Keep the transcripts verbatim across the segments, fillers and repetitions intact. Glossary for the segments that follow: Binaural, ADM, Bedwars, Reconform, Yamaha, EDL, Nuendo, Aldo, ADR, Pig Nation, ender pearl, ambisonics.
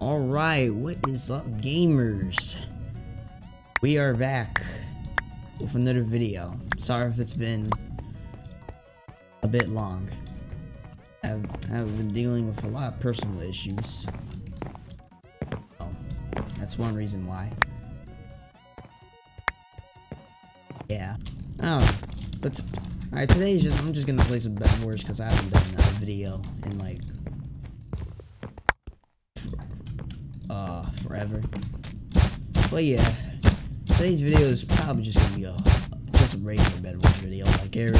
Alright, what is up, gamers? We are back with another video. Sorry if it's been a bit long. I've, I've been dealing with a lot of personal issues. Well, that's one reason why. Yeah. Oh, but alright. Today is just I'm just gonna play some Bedwars because I haven't done a video in like uh forever. But yeah, today's video is probably just gonna be a just a regular Bedwars video, like every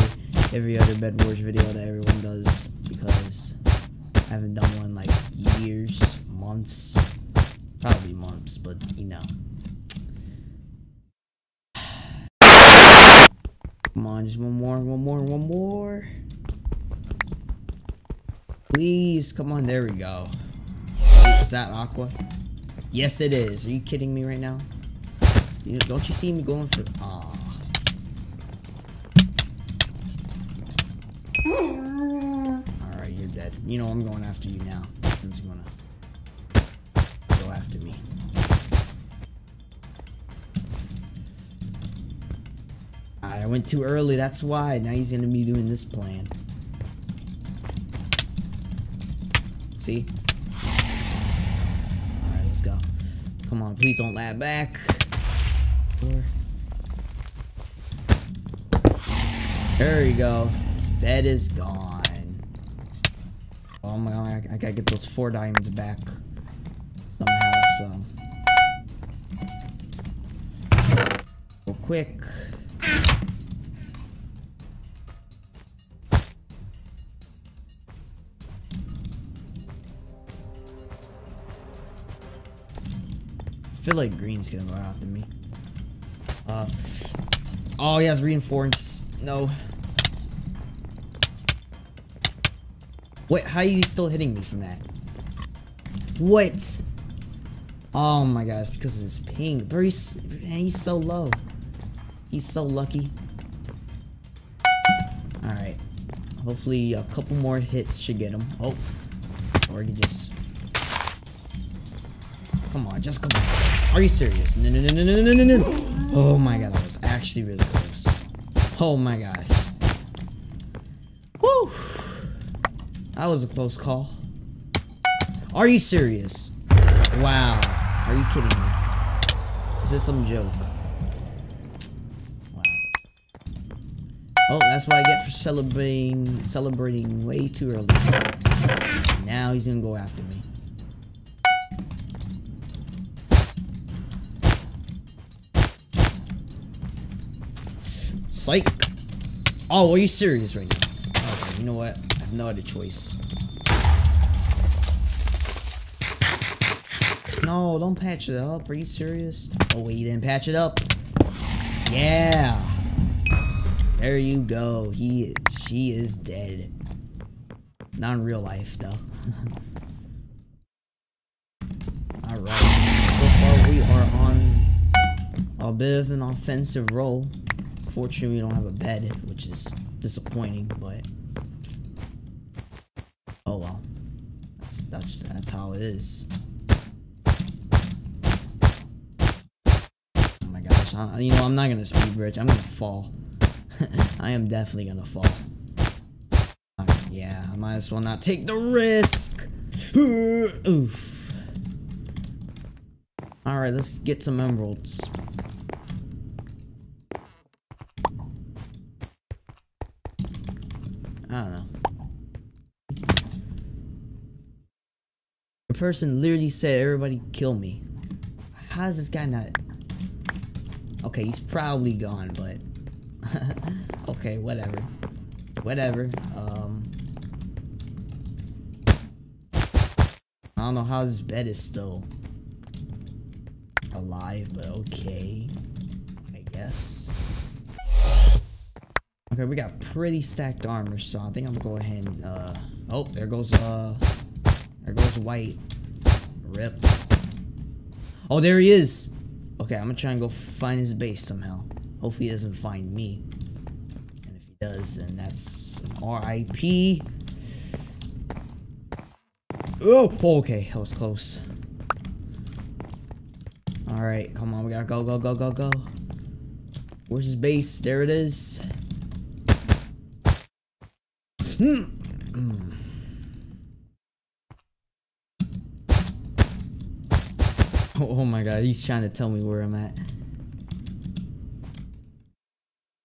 every other Bedwars video that everyone does, because I haven't done one in like years, months, probably months, but you know. Come on, just one more, one more, one more. Please, come on, there we go. Is that Aqua? Yes, it is. Are you kidding me right now? You know, don't you see me going for... Aw. Alright, you're dead. You know I'm going after you now. Nothing's gonna go after me. I went too early, that's why. Now he's gonna be doing this plan. See? Alright, let's go. Come on, please don't lag back. There you go. His bed is gone. Oh my god, I gotta get those four diamonds back somehow, so. Real quick. I feel like green's gonna go after me. Uh, oh, he has reinforcements. No. Wait, how is he still hitting me from that? What? Oh my gosh, because of his ping. Bro, he's, man, he's so low. He's so lucky. Alright. Hopefully, a couple more hits should get him. Oh. Or he just. Come on, just come on. Are you serious? No, no, no, no, no, no, no. Oh my god, that was actually really close. Oh my gosh. Woo! That was a close call. Are you serious? Wow. Are you kidding me? Is this some joke? Wow. Oh, that's what I get for celebrating, celebrating way too early. Now he's gonna go after me. Psych. Oh, are you serious right now? Okay, you know what? I have no other choice. No, don't patch it up. Are you serious? Oh, wait, you didn't patch it up. Yeah. There you go. He, she is dead. Not in real life, though. Alright. So far, we are on a bit of an offensive roll. Fortunately, we don't have a bed, which is disappointing, but oh well. That's that's, that's how it is. Oh my gosh! I, you know, I'm not gonna speed bridge. I'm gonna fall. I am definitely gonna fall. Right, yeah, I might as well not take the risk. Oof. All right, let's get some emeralds. I don't know. The person literally said, "Everybody kill me." How is this guy not? Okay, he's probably gone, but okay, whatever, whatever. Um, I don't know how this bed is still alive, but okay, I guess. Okay, we got pretty stacked armor, so I think I'm gonna go ahead and, uh... Oh, there goes, uh... there goes white. Rip. Oh, there he is! Okay, I'm gonna try and go find his base somehow. Hopefully he doesn't find me. does, and that's R I P. Oh, okay, that was close. All right, come on, we gotta go, go, go, go, go. Where's his base? There it is. Hmm. Mm. Oh, oh my God, he's trying to tell me where I'm at.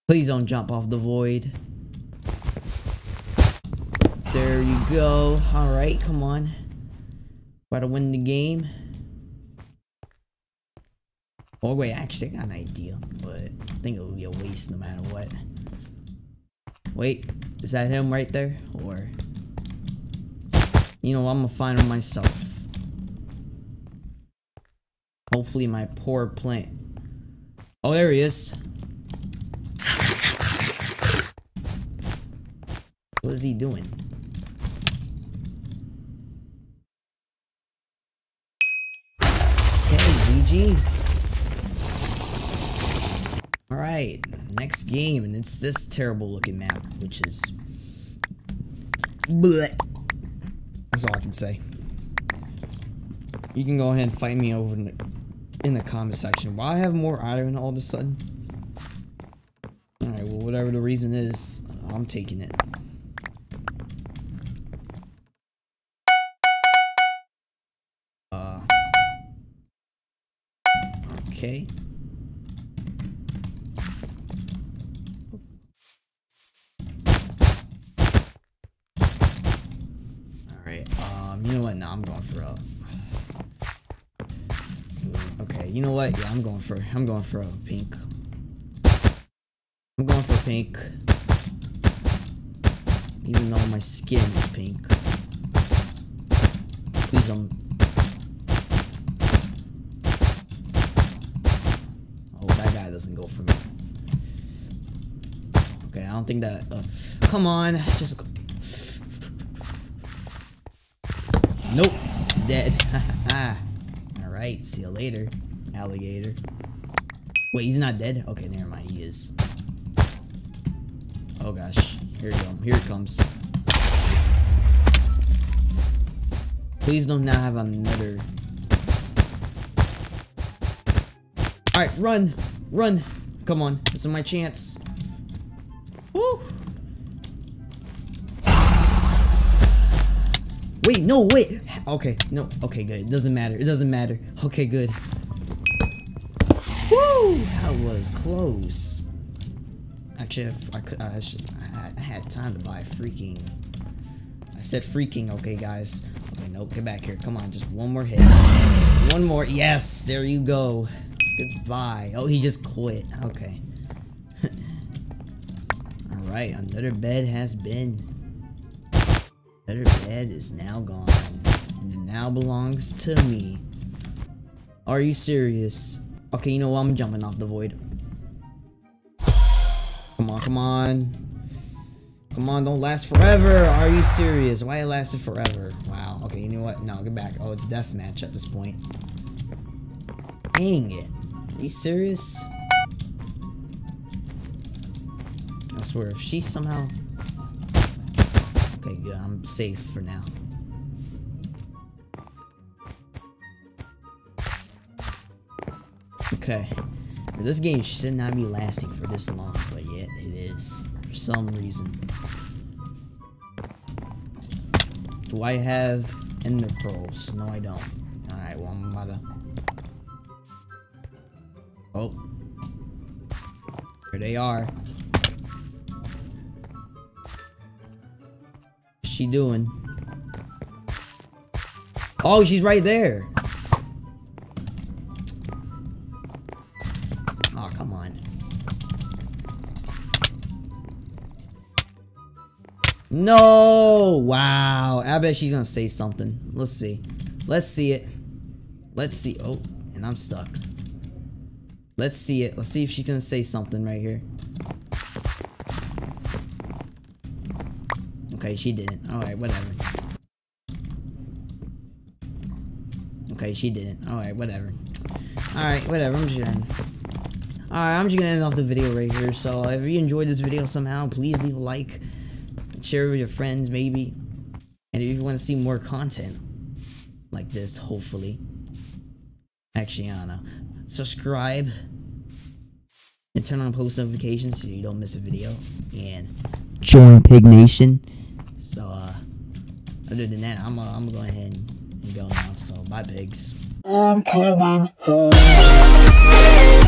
Please don't jump off the void. There you go. All right, come on. Try to win the game. Oh wait, actually, I got an idea, but I think it would be a waste no matter what. Wait, is that him right there? Or, you know, I'm gonna find him myself. Hopefully, my poor plant. Oh, there he is. What is he doing? G G. Alright, next game, and it's this terrible looking map, which is bleh. That's all I can say. You can go ahead and fight me over in the, in the comment section. Why I have more iron all of a sudden? Alright, well, whatever the reason is, I'm taking it. Uh, okay. Alright, um, you know what? Nah, I'm going for a... Okay, you know what? Yeah, I'm going for... I'm going for a pink. I'm going for pink. Even though my skin is pink. Please don't... Oh, that guy doesn't go for me. Okay, I don't think that... Uh, come on, just... Nope, dead. Alright, see you later, alligator. Wait, he's not dead? Okay, never mind, he is. Oh gosh, here we go, here it comes. Please don't now have another... Alright, run, run. Come on, this is my chance. Woo! Wait, no, wait. Okay, no, okay, good. It doesn't matter. It doesn't matter. Okay, good. Woo! That was close. Actually, if I could, I, should, I had time to buy freaking. I said freaking. Okay, guys. Okay, no, get back here. Come on, just one more hit. One more. Yes, there you go. Goodbye. Oh, he just quit. Okay. All right, another bed has been. Better bed is now gone, and it now belongs to me. Are you serious? Okay, you know what? I'm jumping off the void. Come on, come on. Come on, don't last forever. Are you serious? Why it lasted forever? Wow. Okay, you know what? No, get back. Oh, it's deathmatch at this point. Dang it. Are you serious? I swear, if she somehow... Okay, good. I'm safe for now. Okay. This game should not be lasting for this long, but yet it is. For some reason. Do I have ender pearls? No, I don't. Alright, well, I'm about to... Oh. Here they are. She doing? Oh, she's right there. Oh, come on. No! Wow. I bet she's gonna say something. Let's see. Let's see it. Let's see. Oh, and I'm stuck. Let's see it. Let's see if she's gonna say something right here. Okay, she didn't. Alright, whatever. Okay, she didn't. Alright, whatever. Alright, whatever. I'm sure. Alright, I'm just gonna end off the video right here. So if you enjoyed this video somehow, please leave a like, share it with your friends maybe. And if you want to see more content like this, hopefully. Actually, I don't know. Subscribe and turn on post notifications so you don't miss a video. And join Pig Nation. So uh other than that, I'm uh, I'm gonna go ahead and go now. So bye, pigs. I'm coming home.